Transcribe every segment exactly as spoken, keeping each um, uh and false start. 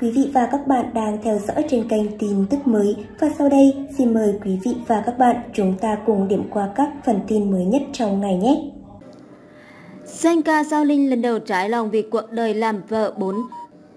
Quý vị và các bạn đang theo dõi trên kênh tin tức mới, và sau đây xin mời quý vị và các bạn chúng ta cùng điểm qua các phần tin mới nhất trong ngày nhé. Danh ca Giao Linh lần đầu trái lòng vì cuộc đời làm vợ bốn,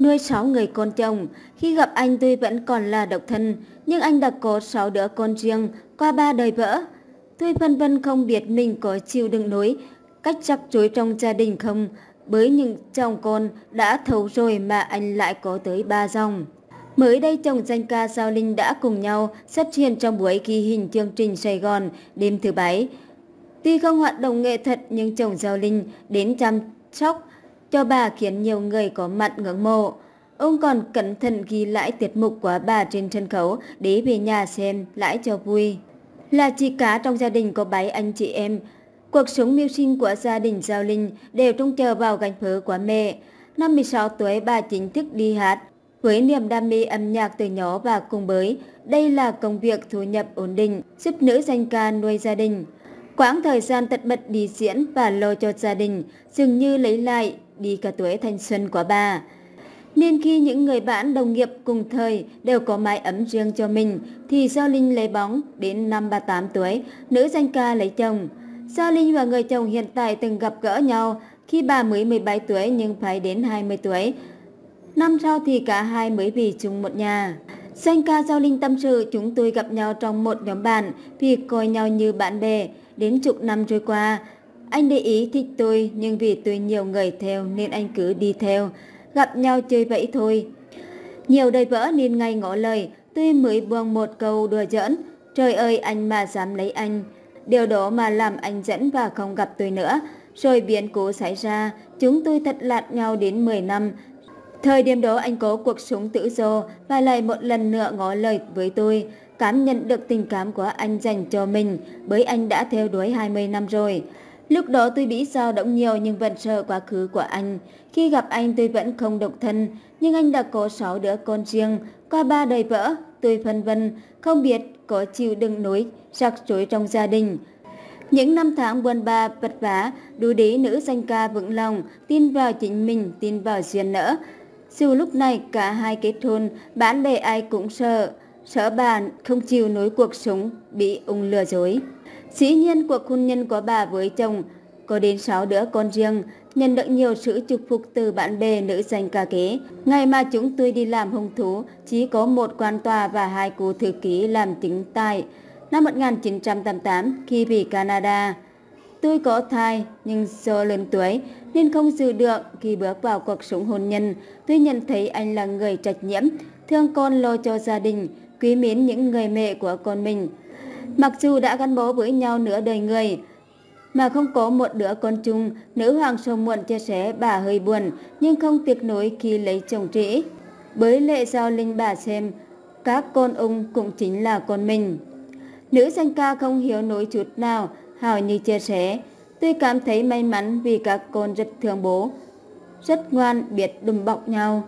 nuôi sáu người con chồng. Khi gặp anh tuy vẫn còn là độc thân, nhưng anh đã có sáu đứa con riêng qua ba đời vợ. Tuy vân vân không biết mình có chịu đựng nổi cách rắc rối trong gia đình không, với những chồng con đã thấu rồi mà anh lại có tới ba dòng. Mới đây, chồng danh ca Giao Linh đã cùng nhau xuất hiện trong buổi ghi hình chương trình Sài Gòn đêm thứ bảy. Tuy không hoạt động nghệ thuật nhưng chồng Giao Linh đến chăm sóc cho bà khiến nhiều người có mặt ngưỡng mộ. Ông còn cẩn thận ghi lại tiết mục của bà trên sân khấu để về nhà xem lại cho vui. Là chị cả trong gia đình có bảy anh chị em, cuộc sống mưu sinh của gia đình Giao Linh đều trông chờ vào gánh vác của mẹ. Năm mười sáu tuổi, bà chính thức đi hát với niềm đam mê âm nhạc từ nhỏ và cùng với đây là công việc thu nhập ổn định giúp nữ danh ca nuôi gia đình. Quãng thời gian tật bật đi diễn và lo cho gia đình dường như lấy lại đi cả tuổi thanh xuân của bà. Nên khi những người bạn đồng nghiệp cùng thời đều có mái ấm riêng cho mình thì Giao Linh lấy bóng. Đến năm ba mươi tám tuổi, nữ danh ca lấy chồng. Giao Linh và người chồng hiện tại từng gặp gỡ nhau khi bà mới mười bảy tuổi nhưng phải đến hai mươi tuổi. Năm sau thì cả hai mới về chung một nhà. Danh ca Giao Linh tâm sự, chúng tôi gặp nhau trong một nhóm bạn vì coi nhau như bạn bè. Đến chục năm trôi qua, anh để ý thích tôi nhưng vì tôi nhiều người theo nên anh cứ đi theo. Gặp nhau chơi vậy thôi. Nhiều đời vỡ nên ngay ngỏ lời, tôi mới buông một câu đùa giỡn. Trời ơi, anh mà dám lấy anh. Điều đó mà làm anh dẫn và không gặp tôi nữa. Rồi biến cố xảy ra, chúng tôi thật lạt nhau đến mười năm. Thời điểm đó anh có cuộc sống tự do và lại một lần nữa ngỏ lời với tôi. Cảm nhận được tình cảm của anh dành cho mình, bởi anh đã theo đuổi hai mươi năm rồi. Lúc đó tôi bị dao động nhiều nhưng vẫn sợ quá khứ của anh. Khi gặp anh tôi vẫn không độc thân, nhưng anh đã có sáu đứa con riêng, qua ba đời vợ. Tôi phân vân, không biết có chịu đựng nổi rắc rối trong gia đình. Những năm tháng buồn ba vất vả, đủ để nữ danh ca vững lòng, tin vào chính mình, tin vào duyên nợ. Dù lúc này cả hai kết hôn, bạn bè ai cũng sợ, sợ bà không chịu nối cuộc sống bị ung lừa dối. Dĩ nhiên cuộc hôn nhân của bà với chồng có đến sáu đứa con riêng, nhận được nhiều sự chúc phục từ bạn bè nữ danh ca kế. Ngày mà chúng tôi đi làm hung thú, chỉ có một quan tòa và hai cô thư ký làm chứng tài. Năm một nghìn chín trăm tám mươi tám, khi về Canada, tôi có thai nhưng do lớn tuổi nên không giữ được. Khi bước vào cuộc sống hôn nhân, tôi nhận thấy anh là người trách nhiệm, thương con lo cho gia đình, quý mến những người mẹ của con mình. Mặc dù đã gắn bó với nhau nửa đời người mà không có một đứa con chung, nữ hoàng sầu muộn chia sẻ bà hơi buồn nhưng không tiếc nuối khi lấy chồng trĩ. Với lệ Giao Linh, bà xem các con ông cũng chính là con mình. Nữ danh ca không hiểu nỗi chút nào, hào như chia sẻ, tôi cảm thấy may mắn vì các con rất thương bố, rất ngoan, biết đùm bọc nhau.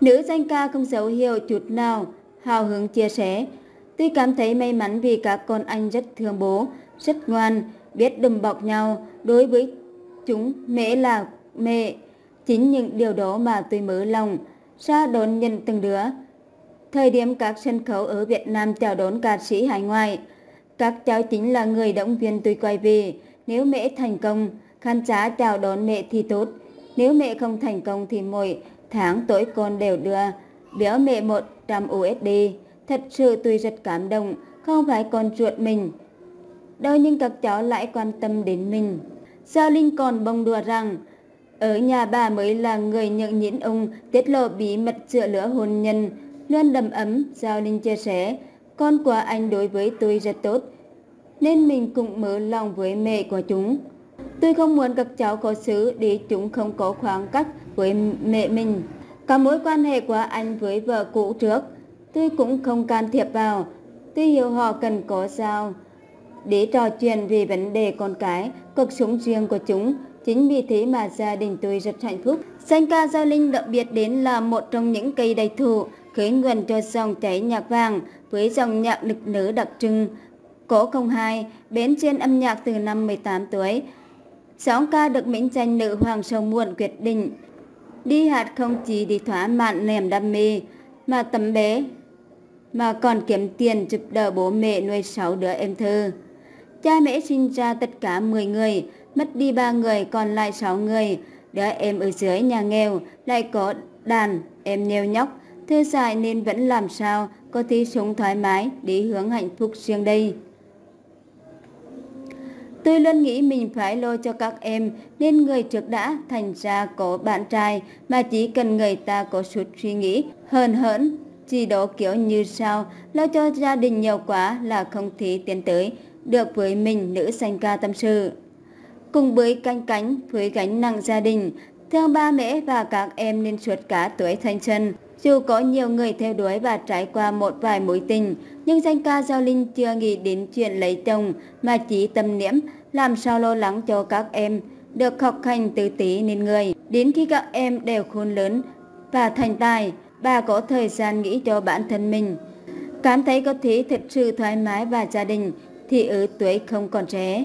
Nữ danh ca không giấu hiểu chút nào, hào hứng chia sẻ, tôi cảm thấy may mắn vì các con anh rất thương bố, rất ngoan, biết đùm bọc nhau. Đối với chúng, mẹ là mẹ. Chính những điều đó mà tôi mở lòng ra đón nhận từng đứa. Thời điểm các sân khấu ở Việt Nam chào đón ca sĩ hải ngoại, các cháu chính là người động viên tôi quay về. Nếu mẹ thành công, khán giả chào đón mẹ thì tốt. Nếu mẹ không thành công thì mỗi tháng tối con đều đưa biếu mẹ một trăm u ét đê. Thật sự tôi rất cảm động, không phải con ruột mình đâu nhưng các cháu lại quan tâm đến mình. Giao Linh còn bông đùa rằng ở nhà bà mới là người nhận nhịn ông, tiết lộ bí mật giữa lửa hôn nhân, luôn đầm ấm. Giao Linh chia sẻ, con của anh đối với tôi rất tốt nên mình cũng mở lòng với mẹ của chúng. Tôi không muốn các cháu có xứ để chúng không có khoảng cách với mẹ mình. Cả mối quan hệ của anh với vợ cũ trước tôi cũng không can thiệp vào. Tôi hiểu họ cần có sao để trò chuyện về vấn đề con cái, cuộc sống riêng của chúng. Chính vì thế mà gia đình tôi rất hạnh phúc. Danh ca Giao Linh đặc biệt đến là một trong những cây đại thụ khởi nguồn cho dòng chảy nhạc vàng với dòng nhạc nực nữ đặc trưng. Có không hai bến trên âm nhạc từ năm mười tám tuổi. Giọng ca được mệnh danh nữ hoàng sầu muộn quyết định. Đi hát không chỉ để thỏa mãn niềm đam mê mà tấm bé, mà còn kiếm tiền giúp đỡ bố mẹ nuôi sáu đứa em thơ. Cha mẹ sinh ra tất cả mười người, mất đi ba người còn lại sáu người. Đứa em ở dưới nhà nghèo lại có đàn em nêu nhóc thơ dại nên vẫn làm sao có thể sống thoải mái để hướng hạnh phúc riêng đây. Tôi luôn nghĩ mình phải lo cho các em nên người trước đã, thành ra có bạn trai mà chỉ cần người ta có chút suy nghĩ hờn hỡn chỉ đó kiểu như sao, lo cho gia đình nhiều quá là không thể tiến tới được với mình. Nữ danh ca tâm sự cùng với canh cánh với gánh nặng gia đình, thương ba mẹ và các em nên suốt cả tuổi thanh xuân. Dù có nhiều người theo đuổi và trải qua một vài mối tình, nhưng danh ca Giao Linh chưa nghĩ đến chuyện lấy chồng mà chỉ tâm niệm làm sao lo lắng cho các em được học hành tử tế nên người. Đến khi các em đều khôn lớn và thành tài, bà có thời gian nghĩ cho bản thân mình. Cảm thấy có thể thật sự thoải mái và gia đình thì ở tuổi không còn trẻ.